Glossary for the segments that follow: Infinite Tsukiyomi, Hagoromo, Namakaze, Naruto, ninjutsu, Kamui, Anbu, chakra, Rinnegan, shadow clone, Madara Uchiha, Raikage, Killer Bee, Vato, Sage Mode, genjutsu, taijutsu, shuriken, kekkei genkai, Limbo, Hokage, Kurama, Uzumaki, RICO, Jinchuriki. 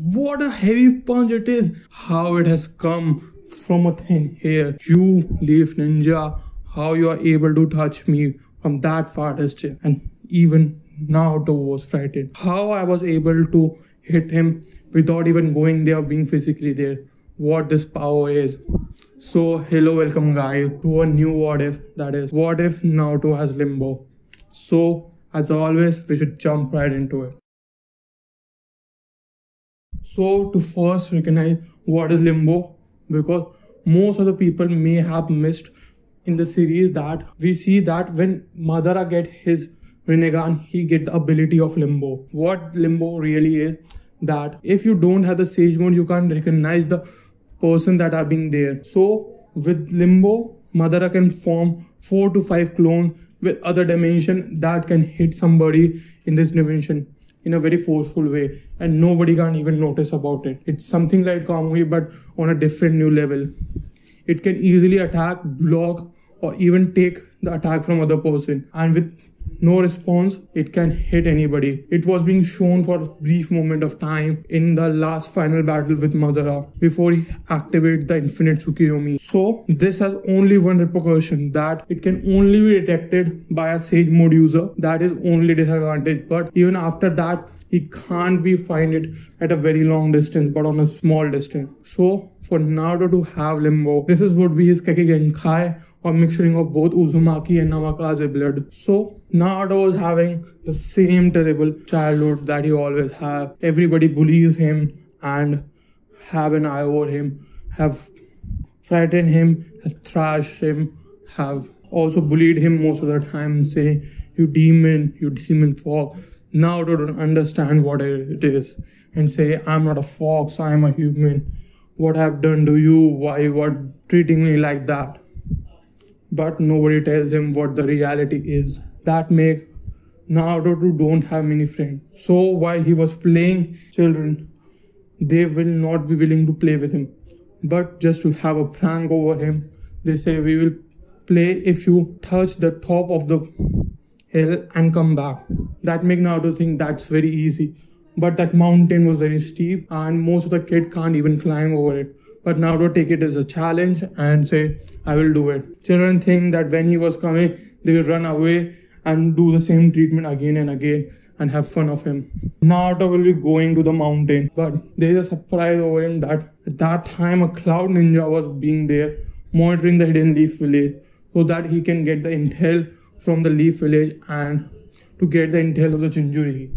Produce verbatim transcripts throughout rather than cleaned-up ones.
What a heavy punch it is! How it has come from a thin hair. You, leaf ninja, how you are able to touch me from that far distance. And even Naruto was frightened. How I was able to hit him without even going there, being physically there. What this power is. So, hello, welcome guys to a new what if. That is, what if Naruto has Limbo? So, as always, we should jump right into it. So, to first recognize what is Limbo, because most of the people may have missed in the series that we see that when Madara get his Rinnegan, he get the ability of Limbo. What Limbo really is, that if you don't have the Sage Mode, you can't recognize the person that are being there. So, with Limbo, Madara can form four to five clones with other dimension that can hit somebody in this dimension in a very forceful way, and nobody can even notice about it. It's something like Kamui, but on a different new level. It can easily attack, block, or even take the attack from other person, and with no response, it can hit anybody. It was being shown for a brief moment of time in the last final battle with Madara before he activated the Infinite Tsukiyomi. So, this has only one repercussion, that it can only be detected by a Sage Mode user. That is only disadvantage, but even after that, he can't be find it at a very long distance, but on a small distance. So, for Naruto to have Limbo, this is would be his kekkei genkai, or mixturing of both Uzumaki and Namakaze blood. So, Naruto is having the same terrible childhood that he always have. Everybody bullies him and have an eye over him, have frightened him, have thrashed him, have also bullied him most of the time, saying, "You demon, you demon fox." Naruto don't understand what it is and say, "I'm not a fox, I'm a human. What I've done to you, why you are treating me like that?" But nobody tells him what the reality is. That make Naruto don't have many friends. So while he was playing children, they will not be willing to play with him. But just to have a prank over him, they say, "We will play if you touch the top of the hill and come back." That make Naruto think that's very easy. But that mountain was very steep and most of the kid can't even climb over it. But Naruto take it as a challenge and say, "I will do it." Children think that when he was coming, they will run away and do the same treatment again and again and have fun of him. Naruto will be going to the mountain, but there is a surprise over him that at that time a cloud ninja was being there monitoring the hidden leaf village so that he can get the intel from the leaf village and to get the intel of the Jinchuriki.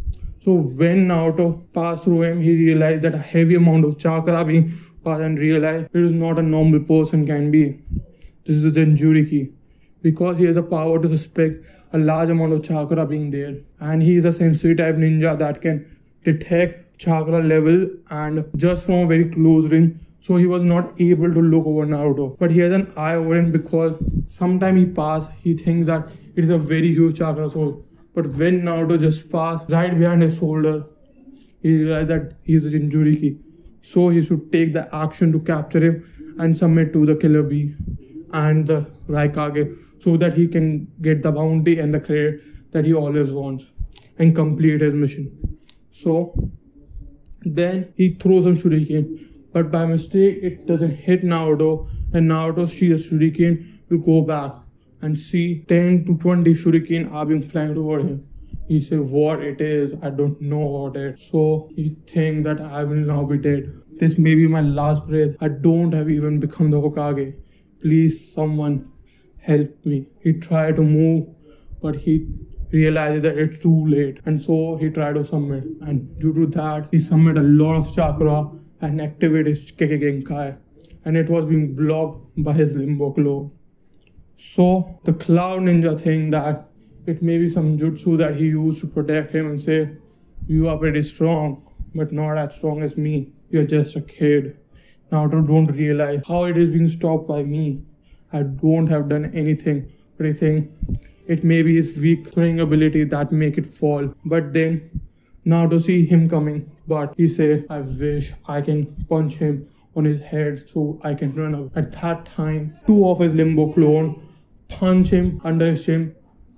So when Naruto passed through him, he realized that a heavy amount of chakra being and realize it is not a normal person can be. This is the Jinchuriki, because he has the power to suspect a large amount of chakra being there, and he is a sensory type ninja that can detect chakra level and just from a very close range. So he was not able to look over Naruto, but he has an eye over him because sometime he pass, he thinks that it is a very huge chakra source, but when Naruto just passed right behind his shoulder, he realized that he is a Jinchuriki. So he should take the action to capture him and submit to the Killer Bee and the Raikage so that he can get the bounty and the credit that he always wants and complete his mission. So then he throws some shuriken, but by mistake it doesn't hit Naruto, and Naruto's shuriken will go back and see ten to twenty shuriken are being flying over him. He say, "What it is, I don't know about it." So he think that, "I will now be dead. This may be my last breath. I don't have even become the Hokage. Please someone help me." He tried to move, but he realized that it's too late. And so he tried to submit. And due to that, he submit a lot of chakra and activate his kekkei genkai. And it was being blocked by his Limbo clone. So the cloud ninja think that it may be some jutsu that he used to protect him and say, "You are pretty strong, but not as strong as me. You're just a kid." Naruto don't realize how it is being stopped by me. I don't have done anything, but I think it may be his weak throwing ability that make it fall. But then Naruto see him coming, but he say, "I wish I can punch him on his head so I can run away." At that time, two of his Limbo clone punch him under his chin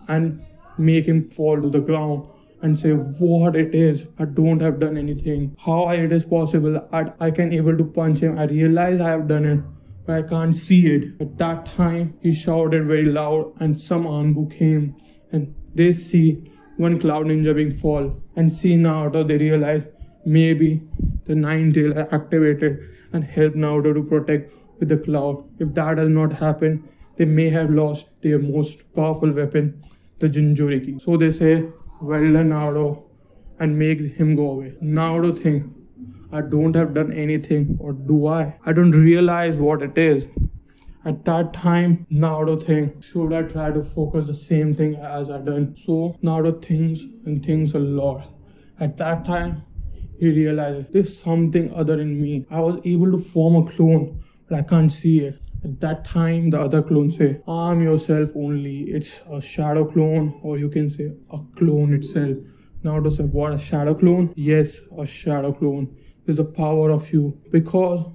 and make him fall to the ground, and say what it is. I don't have done anything. How it is possible that I can able to punch him? I realize I have done it, but I can't see it. At that time, he shouted very loud and some Anbu came and they see one cloud ninja being fall and see Naruto. They realize maybe the nine tail activated and helped Naruto to protect with the cloud. If that has not happened, they may have lost their most powerful weapon, the Jinchuriki. So they say, well done Naruto, and make him go away. Naruto thinks, I don't have done anything, or do I? I don't realize what it is. At that time, Naruto thinks, should I try to focus the same thing as I done? So Naruto thinks and thinks a lot. At that time, he realizes, there's something other in me. I was able to form a clone, but I can't see it. At that time, the other clone say, arm yourself only. It's a shadow clone, or you can say a clone itself. Naruto said, what, a shadow clone? Yes, a shadow clone. It's the power of you. Because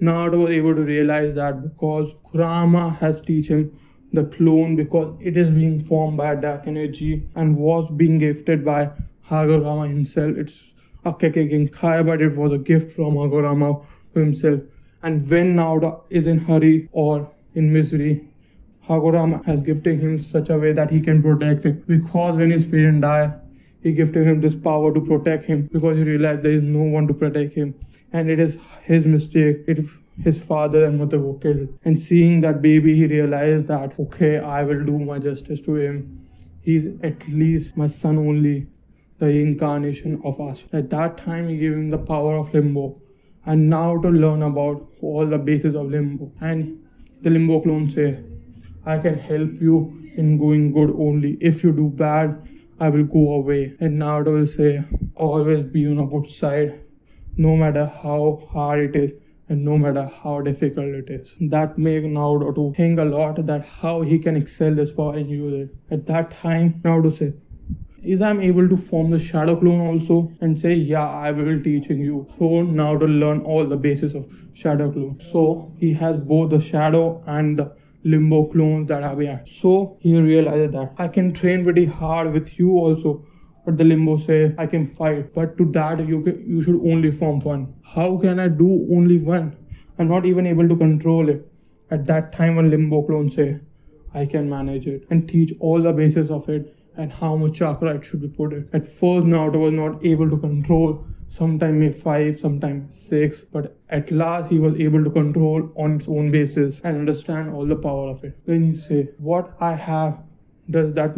Naruto was able to realize that because Kurama has teach him the clone, because it is being formed by dark energy and was being gifted by Hagoromo himself. It's a kekkei genkai, but it was a gift from Hagoromo himself. And when Naruto is in hurry or in misery, Hagoromo has gifted him such a way that he can protect him. Because when his parents die, he gifted him this power to protect him, because he realized there is no one to protect him. And it is his mistake if his father and mother were killed. And seeing that baby, he realized that, okay, I will do my justice to him. He's at least my son only, the incarnation of us. At that time, he gave him the power of Limbo. And now to learn about all the bases of Limbo. And the Limbo clone say, I can help you in going good only. If you do bad, I will go away. And Naruto will say, always be on a good side, no matter how hard it is and no matter how difficult it is. That makes Naruto to think a lot that how he can excel this power and use it. At that time, Naruto said, is I'm able to form the shadow clone also? And say, yeah, I will teaching you. So now to learn all the bases of shadow clone. So he has both the shadow and the limbo clones that are behind. So he realized that I can train very hard with you also, but the limbo say I can fight, but to that you can, you should only form one. How can I do only one? I'm not even able to control it. At that time, when limbo clone say, I can manage it and teach all the bases of it and how much chakra it should be put in. At first, Naruto was not able to control, sometimes five, sometimes six, but at last he was able to control on its own basis and understand all the power of it. Then he say, what I have, does that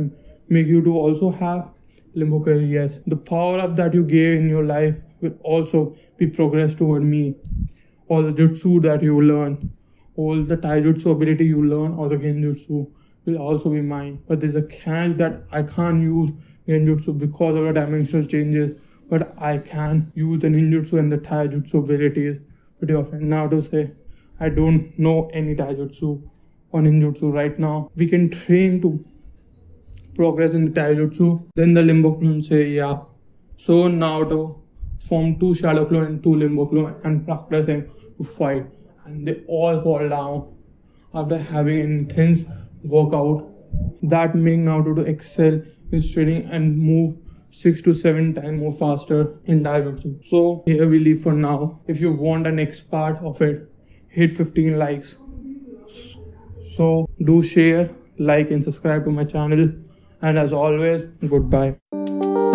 make you to also have? Limbo says, yes, the power up that you gave in your life will also be progressed toward me. All the jutsu that you learn, all the taijutsu ability you learn, or the genjutsu will also be mine. But there's a catch that I can't use ninjutsu because of the dimensional changes, but I can use the ninjutsu and the taijutsu abilities pretty often. Now to say, I don't know any taijutsu or ninjutsu right now. We can train to progress in the taijutsu. Then the limbo clone say, yeah. So now to form two shadow clone and two limbo clone and practice them to fight. And they all fall down after having an intense workout that make Naruto to excel in training and move six to seven times more faster in taijutsu. So here we leave for now. If you want the next part of it, hit fifteen likes. So do share, like and subscribe to my channel, and as always, goodbye.